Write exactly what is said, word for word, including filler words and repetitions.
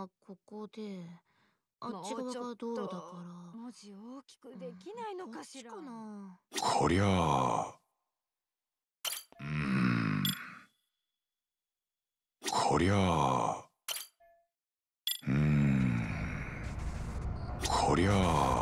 今ここで、あっち側が道路だから文字大きくできないのかしら。こりゃあ、うーん、こりゃあ、うーん、こりゃあ。